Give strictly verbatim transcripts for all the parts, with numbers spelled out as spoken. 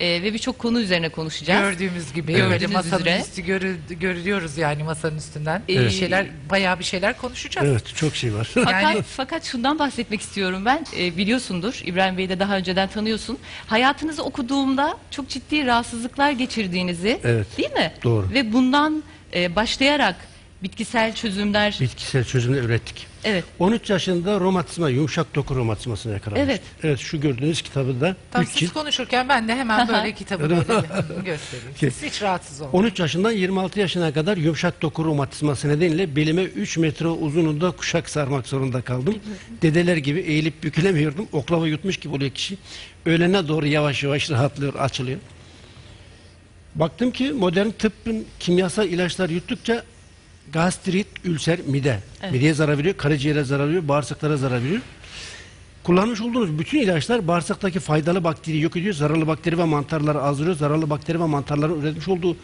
e, ve birçok konu üzerine konuşacağız. Gördüğümüz gibi evet. Gördüğünüz masanın üzere. Üstü görü, görüyoruz yani masanın üstünden. Evet. Bir şeyler, bayağı bir şeyler konuşacağız. Evet, çok şey var. Fakat, yani... fakat şundan bahsetmek istiyorum ben. E, biliyorsundur, İbrahim Bey'i de daha önceden tanıyorsun. Hayatınızı okuduğumda çok ciddi rahatsızlıklar geçirdiğinizi, evet, değil mi? Doğru. Ve bundan e, başlayarak bitkisel çözümler... Bitkisel çözümler ürettik. Evet. on üç yaşında romatizma, yumuşak doku romatizmasına yakalanmış. Evet. Evet, şu gördüğünüz kitabı da... Tam siz cilt... konuşurken ben de hemen böyle kitabı böyle göstereyim. Siz hiç rahatsız olmayın. on üç yaşından yirmi altı yaşına kadar yumuşak doku romatizması nedeniyle belime üç metre uzunluğunda kuşak sarmak zorunda kaldım. Dedeler gibi eğilip bükülemiyordum. Oklava yutmuş gibi oluyor kişi. Öğlene doğru yavaş yavaş rahatlıyor, açılıyor. Baktım ki modern tıbbın kimyasal ilaçlar yuttukça gastrit, ülser, mide. Evet. Mideye zarar veriyor, karaciğere zarar veriyor, bağırsaklara zarar veriyor. Kullanmış olduğunuz bütün ilaçlar bağırsaktaki faydalı bakteriyi yok ediyor, zararlı bakteri ve mantarları azdırıyor, zararlı bakteri ve mantarların üretmiş olduğu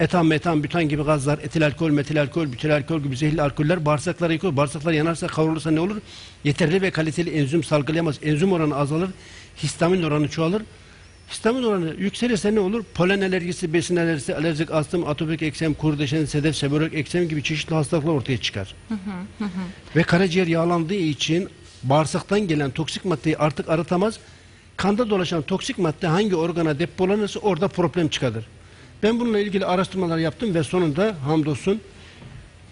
etan, metan, bütan gibi gazlar, etil alkol, metil alkol, bütil alkol gibi zehirli alkoller bağırsakları yıkıyor. Bağırsaklar yanarsa, kavrulursa ne olur? Yeterli ve kaliteli enzim salgılayamaz. Enzim oranı azalır, histamin oranı çoğalır. Histamin oranı yükselirse ne olur? Polen alerjisi, besin alerjisi, alerjik astım, atopik eksem, kurdeşen, sedef, seborreik eksem gibi çeşitli hastalıklar ortaya çıkar. Hı hı hı. Ve karaciğer yağlandığı için bağırsaktan gelen toksik maddeyi artık arıtamaz. Kanda dolaşan toksik madde hangi organa depolanırsa orada problem çıkarır. Ben bununla ilgili araştırmalar yaptım ve sonunda hamdolsun,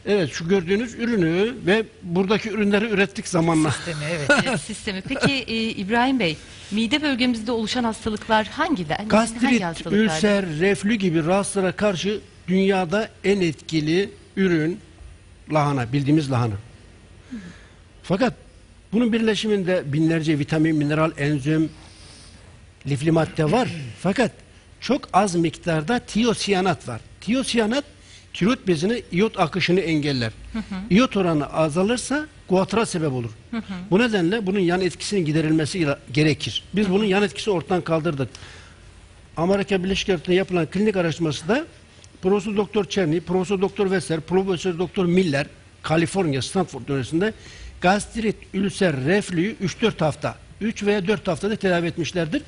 evet, şu gördüğünüz ürünü ve buradaki ürünleri ürettik zamanla. Sistemi, evet. Evet, sistemi. Peki e, İbrahim Bey, mide bölgemizde oluşan hastalıklar hangiler? Gastrit, hangi hastalıklar? Ülser, reflü gibi rahatsızlara karşı dünyada en etkili ürün lahana, bildiğimiz lahana. Hı. Fakat bunun birleşiminde binlerce vitamin, mineral, enzim, lifli madde var. Fakat çok az miktarda tiosiyanat var. Tiosiyanat tiroid bezine iot akışını engeller. Hı hı. İyot oranı azalırsa guatra sebep olur. Hı hı. Bu nedenle bunun yan etkisinin giderilmesi gerekir. Biz hı hı. bunun yan etkisi ortadan kaldırdık. Amerika Birleşik Devletleri'nde yapılan klinik araştırmasında Profesör Doktor Cerny, Profesör Doktor Wester, Profesör Doktor Miller, Kaliforniya Stanford Üniversitesi'nde gastrit, ülser, reflüyü üç dört hafta, üç veya dört haftada tedavi etmişlerdir.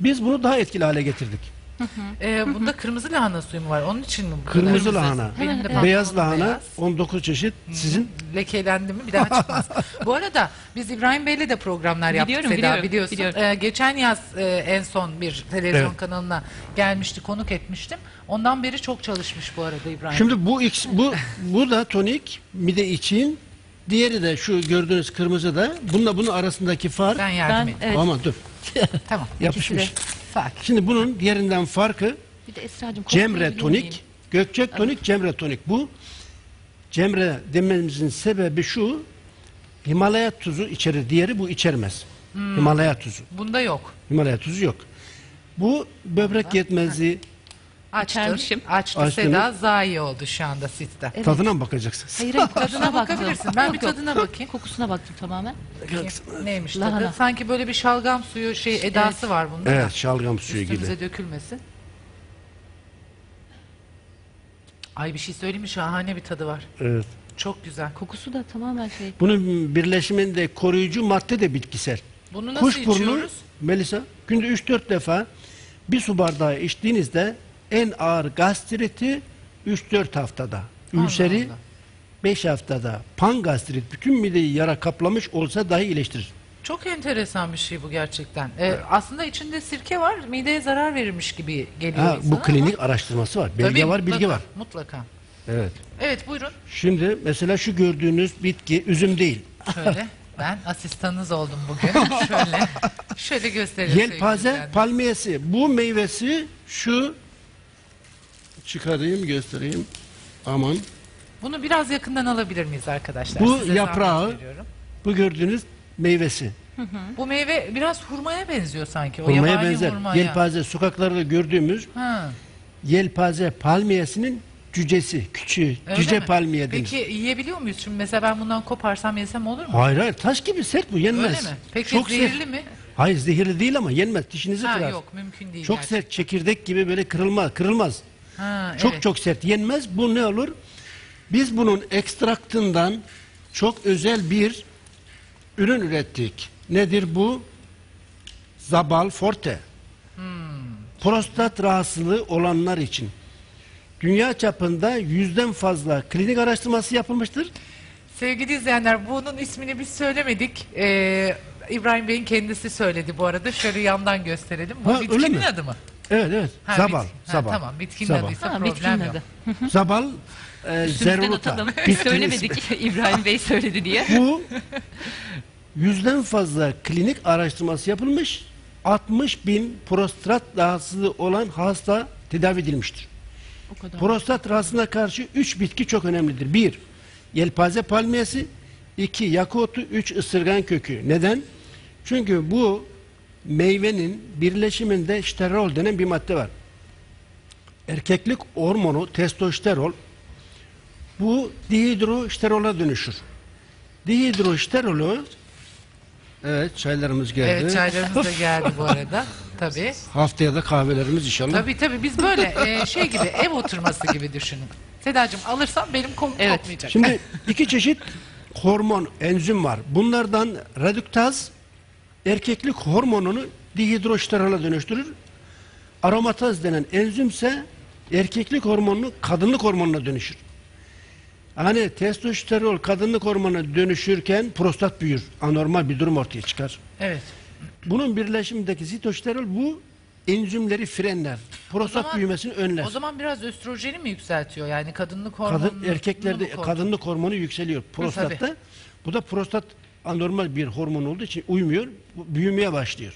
Biz bunu daha etkili hale getirdik. Hı hı. Ee, bunda hı hı. kırmızı lahana suyu mu var? Onun için mi? Kırmızı kadar? lahana, Benim de beyaz lahana, beyaz. on dokuz çeşit. Sizin? Lekelendi mi bir daha çıkmaz. Bu arada biz İbrahim Bey'le de programlar yaptık. Biliyorum, Seda, biliyorum, biliyorsun. Biliyorum. Ee, geçen yaz e, en son bir televizyon evet. kanalına gelmişti, konuk etmiştim. Ondan beri çok çalışmış bu arada İbrahim. Şimdi bu X, bu bu da tonik, mide için. Diğeri de şu gördüğünüz kırmızı da. Bununla bunun arasındaki fark. Ben yardım ben, evet. Aman dur. Tamam. Yapışmış. Şimdi bunun diğerinden farkı cemre tonik, gökçek tonik, cemre tonik. Bu cemre dememizin sebebi şu: Himalaya tuzu içerir, diğeri bu içermez. Hmm. Himalaya tuzu. Bunda yok. Himalaya tuzu yok. Bu böbrek Burada. yetmezliği. Açtım. Açtı Seda, zayi oldu şu anda sizde. Evet. Tadına mı bakacaksın? Hayır, hayır, tadına bakabilirsin. Ben yok, bir tadına yok. bakayım. Kokusuna baktım tamamen. Bakayım. Neymiş lahana. Tadı? Sanki böyle bir şalgam suyu şey edası evet. var bunda. Evet, şalgam suyu Üstümüze gibi. dökülmesin. Ay, bir şey söyleyeyim mi? Şahane bir tadı var. Evet. Çok güzel. Kokusu da tamamen şey. Bunun birleşiminde koruyucu madde de bitkisel. Bunu nasıl Kuş içiyoruz? Kuşburnu, Melisa, günde üç dört defa bir su bardağı içtiğinizde en ağır gastriti üç dört haftada, ülseri beş haftada, pangastrit bütün mideyi yara kaplamış olsa dahi iyileştirir. Çok enteresan bir şey bu gerçekten. Ee, evet. Aslında içinde sirke var, mideye zarar verirmiş gibi geliyor ha, insana. Bu klinik ama... araştırması var, belge Tabii, var, mutlaka, bilgi var. Mutlaka. Evet. Evet, buyurun. Şimdi mesela şu gördüğünüz bitki üzüm değil. Şöyle. Ben asistanınız oldum bugün. Şöyle. Şöyle göstereyim. Yelpaze palmiyesi. Bu meyvesi şu. Çıkarayım, göstereyim. Aman. Bunu biraz yakından alabilir miyiz arkadaşlar? Bu Size yaprağı, bu gördüğünüz meyvesi. Hı hı. Bu meyve biraz hurmaya benziyor sanki. O hurmaya benzer. Hurmaya. Yelpaze, sokaklarda gördüğümüz ha. yelpaze palmiyesinin cücesi, küçüğü, Öyle cüce mi? palmiye denir. Peki yiyebiliyor muyuz? Şimdi mesela ben bundan koparsam yesem olur mu? Hayır hayır, taş gibi sert bu, yenmez. Öyle mi? Peki Çok zehirli sert. mi? Hayır, zehirli değil ama yenmez, dişinizi kırar. Yok, mümkün değil. Çok gerçekten. sert, çekirdek gibi böyle kırılma, kırılmaz. Ha, çok evet. çok sert yenmez. Bu ne olur? Biz bunun ekstraktından çok özel bir ürün ürettik. Nedir bu? Sabal Forte. Hmm. prostat rahatsızlığı olanlar için dünya çapında yüzden fazla klinik araştırması yapılmıştır. Sevgili izleyenler, bunun ismini biz söylemedik. Ee, İbrahim Bey'in kendisi söyledi bu arada. Şöyle yandan gösterelim. Bu ha, bitkinin adı mı? Evet, evet. Ha, Sabal. Bit Sabal. Ha, tamam, bitkinin Sabal. adıysa ha, problem yok. Adı. Sabal e, zerruta. Biz söylemedik İbrahim Bey söyledi diye. Bu yüzden fazla klinik araştırması yapılmış, altmış bin prostat rahatsızlığı olan hasta tedavi edilmiştir. O kadar. Prostat rahatsızlığına karşı üç bitki çok önemlidir. Bir, yelpaze palmiyesi, iki yakutu, üç ısırgan kökü. Neden? Çünkü bu meyvenin birleşiminde sterol denen bir madde var. Erkeklik hormonu testosterol, bu dihidrosterola dönüşür. Dihidrosterolu, evet çaylarımız geldi. Evet çaylarımız da geldi bu arada. Tabii. Haftaya da kahvelerimiz inşallah. Tabii tabii, biz böyle e, şey gibi, ev oturması gibi düşünün. Sedacığım, alırsam benim kom evet. kopmayacak. Şimdi iki çeşit hormon, enzim var. Bunlardan reduktaz erkeklik hormonunu dihidrosterola dönüştürür. Aromataz denen enzimse erkeklik hormonunu kadınlık hormonuna dönüşür. Hani testosterol kadınlık hormonuna dönüşürken prostat büyür. Anormal bir durum ortaya çıkar. Evet. Bunun birleşimindeki sitosterol bu enzimleri frenler. Prostat zaman, büyümesini önler. O zaman biraz östrojeni mi yükseltiyor? Yani kadınlık hormonu. Kadın, erkeklerde kadınlık hormonu yükseliyor prostatta. Tabii. Bu da prostat anormal bir hormon olduğu için uymuyor. Büyümeye başlıyor.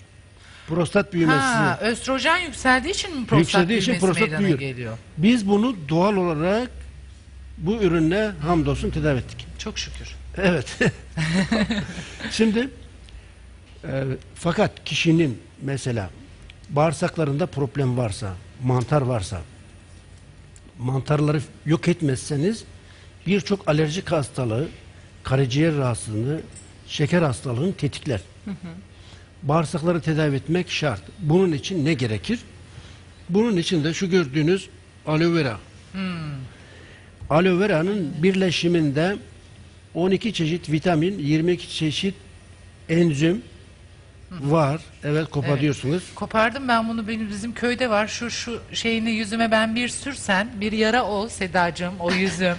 Prostat büyümesi. Ha, östrojen yükseldiği için mi prostat büyümesi meydana geliyor? Biz bunu doğal olarak bu ürünle hamdolsun tedavi ettik. Çok şükür. Evet. Şimdi e, fakat kişinin mesela bağırsaklarında problem varsa, mantar varsa, mantarları yok etmezseniz birçok alerjik hastalığı, karaciğer rahatsızlığı, şeker hastalığını tetikler. Hı hı. Bağırsakları tedavi etmek şart. Bunun için ne gerekir? Bunun için de şu gördüğünüz aloe vera. Hmm. Aloe vera'nın birleşiminde on iki çeşit vitamin, yirmi iki çeşit enzim var. Evet, koparıyorsunuz. Evet. Kopardım ben bunu, benim bizim köyde var. Şu şu şeyini yüzüme ben bir sürsen bir yara ol Sedacığım, o yüzüm.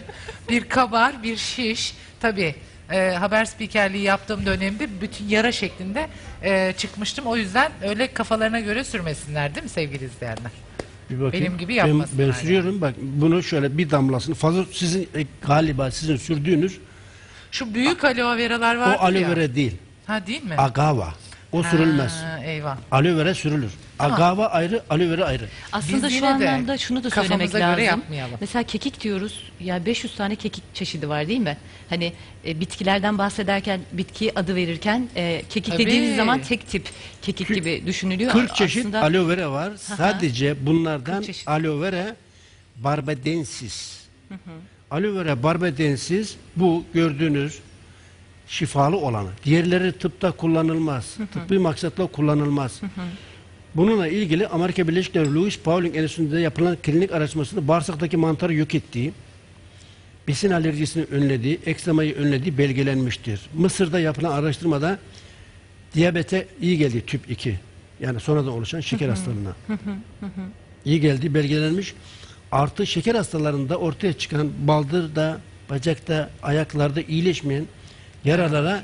Bir kabar, bir şiş. Tabii e, haber spikerliği yaptığım dönemde bütün yara şeklinde e, çıkmıştım. O yüzden öyle kafalarına göre sürmesinler değil mi sevgili izleyenler? Benim gibi yapmasınlar. Ben, ben sürüyorum. Yani. Bak bunu şöyle bir damlasını fazla sizin e, galiba sizin sürdüğünüz şu büyük aloe veralar var. O aloe vera değil. Ha, değil mi? Agava. O ha, sürülmez. Eyvah. Aloe vera sürülür. Tamam. Agava ayrı, aloe vera ayrı. Aslında biz şu anlamda şunu da söylemek lazım. Mesela kekik diyoruz. Ya beş yüz tane kekik çeşidi var değil mi? Hani e, bitkilerden bahsederken, bitki adı verirken e, kekik tabii dediğimiz zaman tek tip kekik K gibi düşünülüyor. kırk çeşit aslında aloe vera var. Sadece bunlardan aloe vera barbadensis. Hı hı. Aloe vera barbadensis bu gördüğünüz şifalı olanı. Diğerleri tıpta kullanılmaz. Hı hı. Tıbbi maksatla kullanılmaz. Hı hı. Bununla ilgili Amerika Birleşik Devletleri Louis Pauling Enstitüsü'nde yapılan klinik araştırmasında bağırsaktaki mantarı yok ettiği, besin alerjisini önlediği, eksemayı önlediği belgelenmiştir. Mısır'da yapılan araştırmada diyabete iyi geldi tip iki. Yani sonradan oluşan şeker hı hı. hastalığına. Hı hı. Hı hı. İyi geldiği belgelenmiş. Artı şeker hastalarında ortaya çıkan baldırda, bacakta, ayaklarda iyileşmeyen yaralara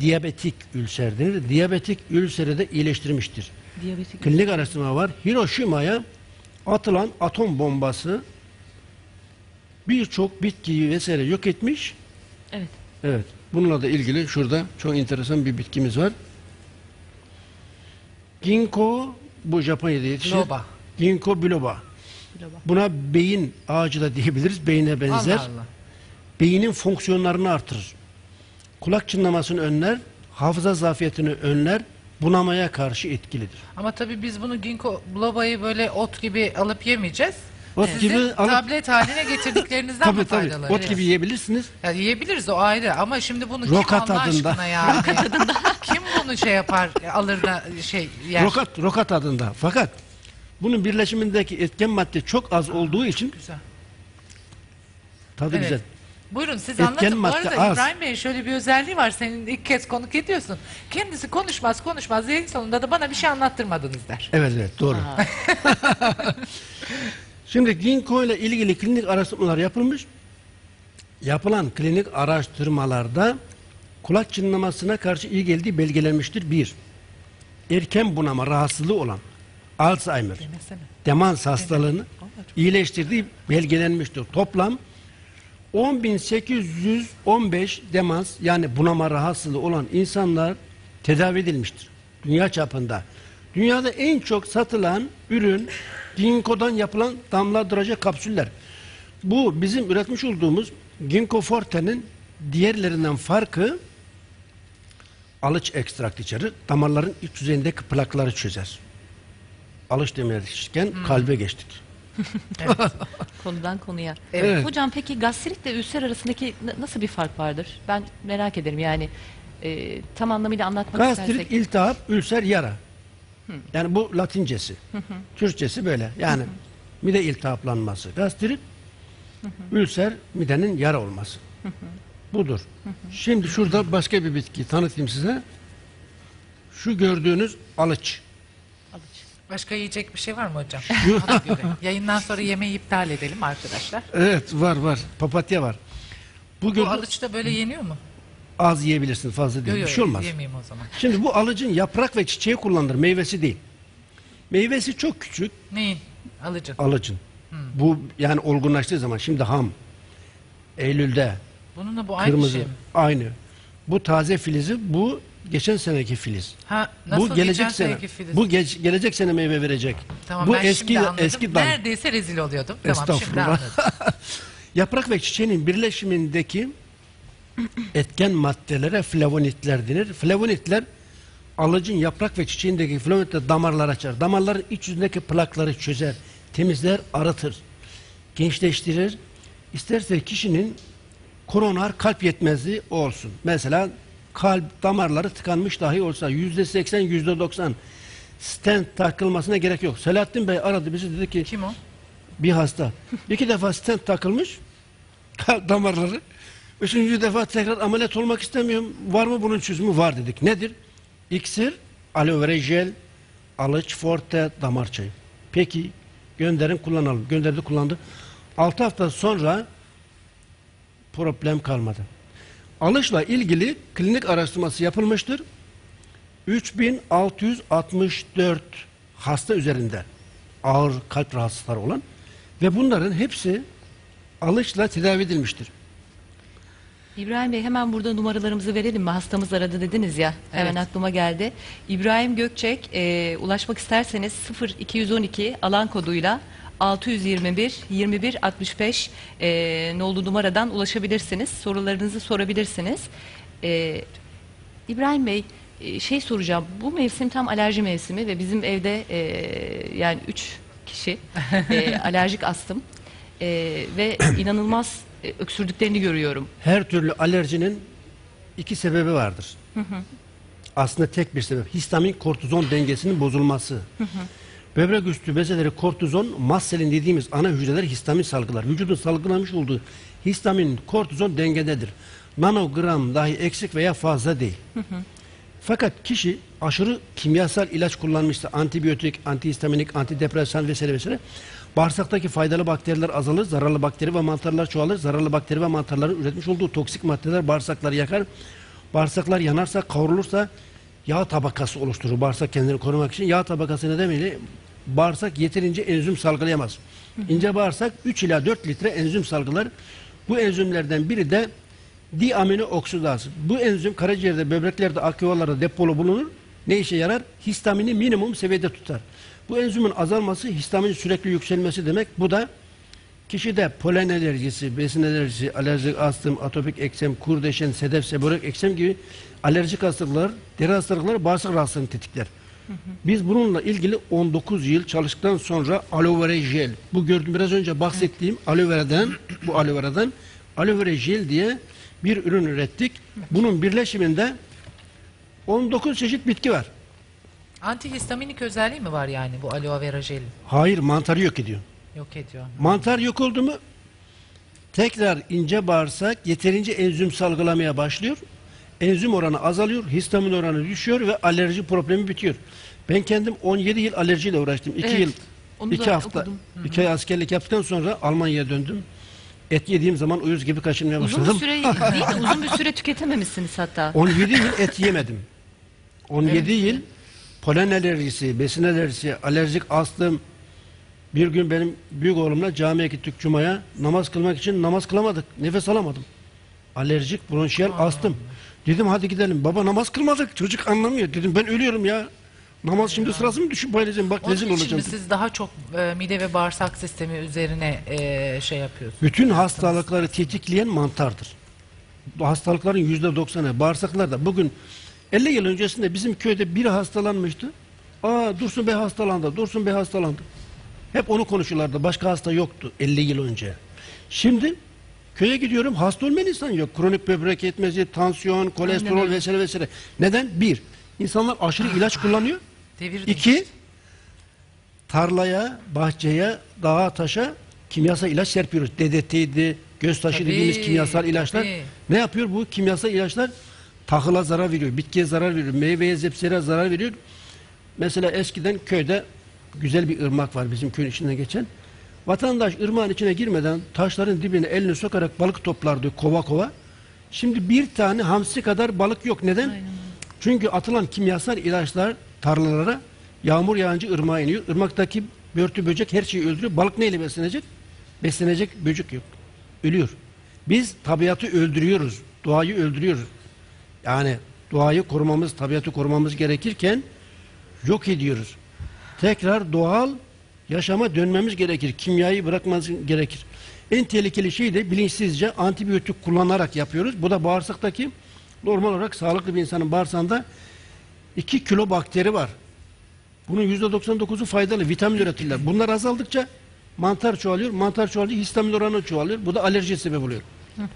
diyabetik ülser denir. Diyabetik ülseri de iyileştirmiştir. Diyabetik klinik ülser. Araştırma var. Hiroşima'ya atılan atom bombası birçok bitkiyi vesaire yok etmiş. Evet. Evet. Bununla da ilgili şurada çok enteresan bir bitkimiz var. Ginkgo, bu Japonya'da yetişir. Biloba. Ginkgo biloba. biloba. Buna beyin ağacı da diyebiliriz. Beyine benzer. Allah Allah. Beynin fonksiyonlarını artırır. Kulak çınlamasını önler, hafıza zafiyetini önler, bunamaya karşı etkilidir. Ama tabii biz bunu ginkgo biloba'yı böyle ot gibi alıp yemeyeceğiz. Ot Sizin gibi alıp... tablet haline getirdiklerinizden tabii, mi faydalanır? Ot gibi yiyebilirsiniz. Ya, yiyebiliriz, o ayrı ama şimdi bunu rokat kim Allah adında. aşkına ya? Rokat adında. Kim bunu şey yapar, alır da şey yer? Rokat, rokat adında. Fakat bunun birleşimindeki etken madde çok az Aa, olduğu için güzel. tadı evet. güzel. Buyurun siz anlatın. Bu arada az. İbrahim Bey şöyle bir özelliği var. Senin ilk kez konuk ediyorsun. Kendisi konuşmaz konuşmaz. En sonunda da bana bir şey anlattırmadınız der. Evet evet doğru. Şimdi ginkgo ile ilgili klinik araştırmalar yapılmış. Yapılan klinik araştırmalarda kulak çınlamasına karşı iyi geldiği belgelenmiştir. Bir, erken bunama rahatsızlığı olan Alzheimer, Demesene. demans hastalığını iyileştirdiği belgelenmiştir. Toplam on bin sekiz yüz on beş demans yani bunama rahatsızlığı olan insanlar tedavi edilmiştir. Dünya çapında. Dünyada en çok satılan ürün ginkgo'dan yapılan damlalandırıcı kapsüller. Bu bizim üretmiş olduğumuz Ginkgo Forte'nin diğerlerinden farkı alıç ekstraktı içerir. Damarların iç yüzeyindeki plakları çözer. Alıç demişken hmm. kalbe geçtik. Evet. Konudan konuya. Evet. Evet. Hocam peki gastritle ülser arasındaki nasıl bir fark vardır? Ben merak ederim yani e, tam anlamıyla anlatmak Gastrit, istersek. Gastrit, iltihap, ülser, yara. Hmm. Yani bu Latincesi. Hmm. Türkçesi böyle. Yani hmm. mide iltihaplanması. Gastrit, hmm. ülser, midenin yara olması. Hmm. Budur. Hı hı. Şimdi şurada başka bir bitki tanıtayım size. Şu gördüğünüz alıç. Alıç. Başka yiyecek bir şey var mı hocam? Yayından sonra yemeği iptal edelim arkadaşlar. Evet var var. Papatya var. Bu, bu alıç da böyle yeniyor mu? Az yiyebilirsin fazla değil. Yo, yo, bir şey olmaz. Yemeyeyim o zaman. Şimdi bu alıcın yaprak ve çiçeği kullanılır. Meyvesi değil. Meyvesi çok küçük. Neyin? Alıcın. Alıcın. Hı. Bu yani olgunlaştığı zaman şimdi ham. Eylül'de. Bununla bu aynı kırmızı, şey mi? Aynı. Bu taze filizi, bu geçen seneki filiz. Ha, nasıl bu gelecek sene. Filiz? Bu ge gelecek sene meyve verecek. Tamam, bu eski eski dal. Neredeyse rezil oluyordum. Tamam, şimdi anladım. Yaprak ve çiçeğin birleşimindeki etken maddelere flavonitler denir. Flavonitler alıcın yaprak ve çiçeğindeki flavonitler damarlar açar. Damarların iç yüzündeki plakları çözer, temizler, arıtır, gençleştirir. İsterse kişinin koroner kalp yetmezliği olsun. Mesela kalp damarları tıkanmış dahi olsa yüzde seksen yüzde doksan stent takılmasına gerek yok. Selahattin Bey aradı bizi dedi ki kim o? Bir hasta. İki defa stent takılmış kalp damarları. Üçüncü defa tekrar ameliyat olmak istemiyorum. Var mı bunun çözümü? Var dedik. Nedir? İksir, aloe vera jel, alıç forte, damar çayı. Peki gönderin kullanalım. Gönderdi kullandı. Altı hafta sonra problem kalmadı. Alışla ilgili klinik araştırması yapılmıştır. üç bin altı yüz altmış dört hasta üzerinde ağır kalp rahatsızlıkları olan ve bunların hepsi alışla tedavi edilmiştir. İbrahim Bey hemen burada numaralarımızı verelim mi? Hastamız aradı dediniz ya. Hemen evet. aklıma geldi. İbrahim Gökçek e, ulaşmak isterseniz sıfır iki yüz on iki alan koduyla altı yüz yirmi bir yirmi bir altmış beş e, nolu numaradan ulaşabilirsiniz. Sorularınızı sorabilirsiniz. E, İbrahim Bey e, şey soracağım. Bu mevsim tam alerji mevsimi ve bizim evde e, yani üç kişi e, alerjik astım e, ve inanılmaz e, öksürdüklerini görüyorum. Her türlü alerjinin iki sebebi vardır. Hı hı. Aslında tek bir sebep. Histamin kortizon dengesinin bozulması. Hı hı. Böbrek üstü bezeleri kortizon, mast selin dediğimiz ana hücreler histamin salgılar. Vücudun salgılamış olduğu histamin, kortizon dengededir. Nanogram dahi eksik veya fazla değil. Hı hı. Fakat kişi aşırı kimyasal ilaç kullanmışsa, antibiyotik, antihistaminik, antidepresan vesaire vesaire, bağırsaktaki faydalı bakteriler azalır, zararlı bakteri ve mantarlar çoğalır, zararlı bakteri ve mantarların üretmiş olduğu toksik maddeler bağırsakları yakar, bağırsaklar yanarsa, kavrulursa, yağ tabakası oluşturur. Bağırsak kendini korumak için yağ tabakası nedeniyle bağırsak yeterince enzim salgılayamaz. İnce bağırsak üç ila dört litre enzim salgılar. Bu enzimlerden biri de diamino oksidazı. Bu enzim karaciğerde, böbreklerde, akciğerlerde depolu bulunur. Ne işe yarar? Histamini minimum seviyede tutar. Bu enzimin azalması histaminin sürekli yükselmesi demek. Bu da kişide polen alerjisi, besin alerjisi, alerjik astım, atopik eksem, kurdeşen, sedef, seborreik eksem gibi alerjik hastalıklar, deri hastalıkları, bağırsak rahatsızlığını tetikler. Hı hı. Biz bununla ilgili on dokuz yıl çalıştıktan sonra aloe vera jel, bu gördüğüm biraz önce bahsettiğim hı. aloe vera'dan, bu aloe vera'dan aloe vera jel diye bir ürün ürettik. Hı hı. Bunun birleşiminde on dokuz çeşit bitki var. Antihistaminik özelliği mi var yani bu aloe vera jeli? Hayır, mantarı yok ediyor. Yok ediyor. Mantar yok oldu mu Tekrar ince bağırsak yeterince enzim salgılamaya başlıyor. Enzim oranı azalıyor, histamin oranı düşüyor ve alerji problemi bitiyor. Ben kendim on yedi yıl alerjiyle uğraştım. iki evet, yıl, iki hafta, iki ay askerlik yaptıktan sonra Almanya'ya döndüm. Et yediğim zaman uyuz gibi kaşınmaya başladım. Uzun bir süre değil mi? Uzun bir süre tüketememişsiniz hatta. on yedi yıl et yemedim. on yedi evet. yıl polen alerjisi, besin alerjisi, alerjik astım. Bir gün benim büyük oğlumla camiye gittik Cuma'ya. Namaz kılmak için namaz kılamadık. Nefes alamadım. Alerjik bronşiyel Aa. astım. Dedim hadi gidelim. Baba namaz kılmadık. Çocuk anlamıyor. Dedim ben ölüyorum ya. Namaz şimdi ya. Sırası mı düşüp bayılacağım? Bak rezil olacağım. Siz daha çok e, mide ve bağırsak sistemi üzerine e, şey yapıyorsunuz. Bütün hastalıkları tetikleyen mantardır. Bu hastalıkların yüzde doksanı bağırsaklarda. Bugün elli yıl öncesinde bizim köyde biri hastalanmıştı. Aa Dursun Bey hastalandı. Dursun Bey hastalandı. Hep onu konuşurlardı. Başka hasta yoktu elli yıl önce. Şimdi köye gidiyorum, hasta olmayan insan yok. Kronik böbrek yetmezliği, tansiyon, kolesterol Aynen. vesaire vesaire. Neden? Bir, insanlar aşırı ilaç kullanıyor. Devir İki, demiş. tarlaya, bahçeye, dağa, taşa kimyasal ilaç serpiyoruz. D D T'ydi, göz taşı tabii, dediğimiz kimyasal ilaçlar. Tabii. Ne yapıyor bu kimyasal ilaçlar? Tahıla zarar veriyor, bitkiye zarar veriyor, meyveye, zepsere zarar veriyor. Mesela eskiden köyde güzel bir ırmak var bizim köyün içinden geçen. Vatandaş ırmağın içine girmeden taşların dibine elini sokarak balık toplardı kova kova. Şimdi bir tane hamsi kadar balık yok. Neden? Aynen. Çünkü atılan kimyasal ilaçlar tarlalara yağmur yağınca ırmağa iniyor. Irmaktaki börtü böcek her şeyi öldürüyor. Balık neyle beslenecek? Beslenecek böcek yok. Ölüyor. Biz tabiatı öldürüyoruz. Doğayı öldürüyoruz. Yani doğayı korumamız, tabiatı korumamız gerekirken yok ediyoruz. Tekrar doğal yaşama dönmemiz gerekir. Kimyayı bırakmamız gerekir. En tehlikeli şey de bilinçsizce antibiyotik kullanarak yapıyoruz. Bu da bağırsaktaki normal olarak sağlıklı bir insanın bağırsağında iki kilo bakteri var. Bunun yüzde doksan dokuzu faydalı. Vitamin üretirler. Bunlar azaldıkça mantar çoğalıyor. Mantar çoğalıyor. Histamin oranı çoğalıyor. Bu da alerji sebep oluyor. Hı hı.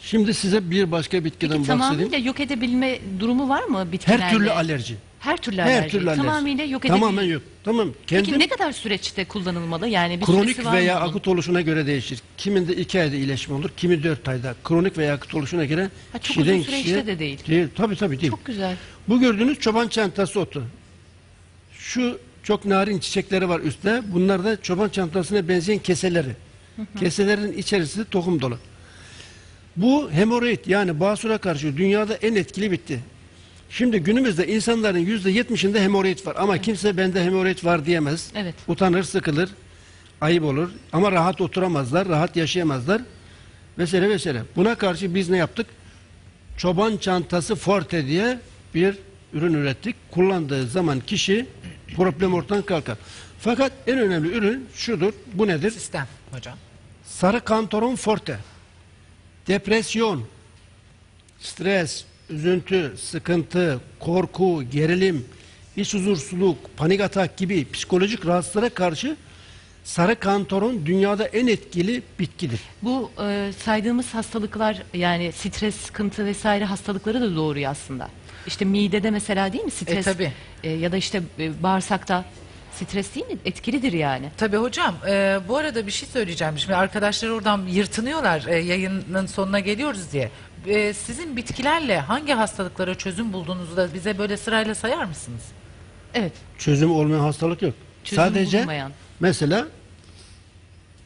Şimdi size bir başka bitkiden Peki, bahsedeyim. Tamamıyla yok edebilme durumu var mı bitkilerle? Her türlü alerji. Her türlü alerji. Her türlü alerji. Tamamıyla yok edebilme. Tamamen yok. Tamam. Kendim... Peki ne kadar süreçte kullanılmalı? Yani bir kronik veya akut oluşuna göre değişir. Kiminde iki ayda iyileşme olur, kimi dört ayda. Kronik veya akut oluşuna göre ha, çok uzun süreçte kişiye... de değil. değil. Tabii tabii değil. Çok güzel. Bu gördüğünüz çoban çantası otu. Şu çok narin çiçekleri var üstte. Bunlar da çoban çantasına benzeyen keseleri. Hı hı. Keselerin içerisi tohum dolu. Bu hemoroid yani basura karşı dünyada en etkili bitti. Şimdi günümüzde insanların yüzde yetmişinde hemoroid var ama evet. kimse bende hemoroid var diyemez. Evet. Utanır, sıkılır, ayıp olur ama rahat oturamazlar, rahat yaşayamazlar vesaire vesaire. Buna karşı biz ne yaptık? Çoban çantası forte diye bir ürün ürettik. Kullandığı zaman kişi problem ortadan kalkar. Fakat en önemli ürün şudur. Bu nedir? Sistem hocam. Sarı kantoron forte. Depresyon, stres, üzüntü, sıkıntı, korku, gerilim, iç huzursuzluk, panik atak gibi psikolojik rahatsızlara karşı sarı kantoron dünyada en etkili bitkidir. Bu e, saydığımız hastalıklar yani stres, sıkıntı vesaire hastalıkları da doğuruyor aslında. İşte midede mesela değil mi stres? E, tabii. E, ya da işte e, bağırsakta. Stres değil mi? Etkilidir yani. Tabii hocam. E, bu arada bir şey söyleyeceğim. Şimdi arkadaşlar oradan yırtınıyorlar e, yayının sonuna geliyoruz diye. E, sizin bitkilerle hangi hastalıklara çözüm bulduğunuzu da bize böyle sırayla sayar mısınız? Evet. Çözüm olmayan hastalık yok. Çözüm Sadece bulmayan. mesela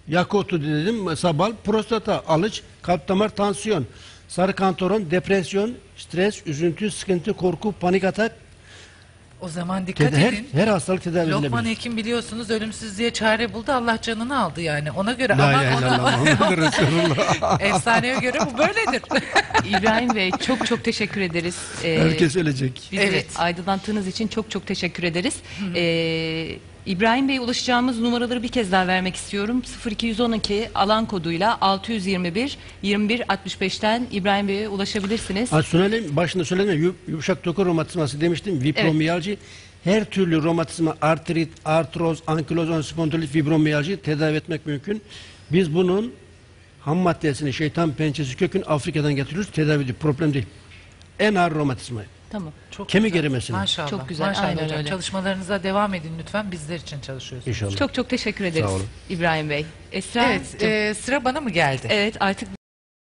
yakotu dedim, sabal, prostata, alıç, kalp damar, tansiyon, sarı kantoron, depresyon, stres, üzüntü, sıkıntı, korku, panik atak. O zaman dikkat her, edin. Her hastalık tedavi edilebilir. Lokman hekim biliyorsunuz ölümsüzlüğe çare buldu. Allah canını aldı yani. Ona göre La ama ona efsaneye göre bu böyledir. İbrahim Bey çok çok teşekkür ederiz. Ee, Herkes ölecek. Bizi evet. aydınlattığınız için çok çok teşekkür ederiz. Ee, İbrahim Bey'e ulaşacağımız numaraları bir kez daha vermek istiyorum. sıfır iki yüz on iki alan koduyla altı yüz yirmi bir yirmi bir altmış beş'ten İbrahim Bey'e ulaşabilirsiniz. Ha, söyleyeyim, başında söyledim yumuşak doku romatizması demiştim. Fibromiyalji evet. her türlü romatizma, artrit, artroz, ankiloz, spondilit, fibromiyalji tedavi etmek mümkün. Biz bunun ham maddesini şeytan pençesi kökün Afrika'dan getiriyoruz. Tedavi değil, problem değil. En ağır romatizma. Tamam. Çok kemik erimesini. Maşallah. Çok güzel. Maşallah aynen hocam. Öyle. Çalışmalarınıza devam edin lütfen. Bizler için çalışıyorsunuz. İnşallah. Çok çok teşekkür ederiz İbrahim Bey. Esra, evet, e, sıra bana mı geldi? Evet, artık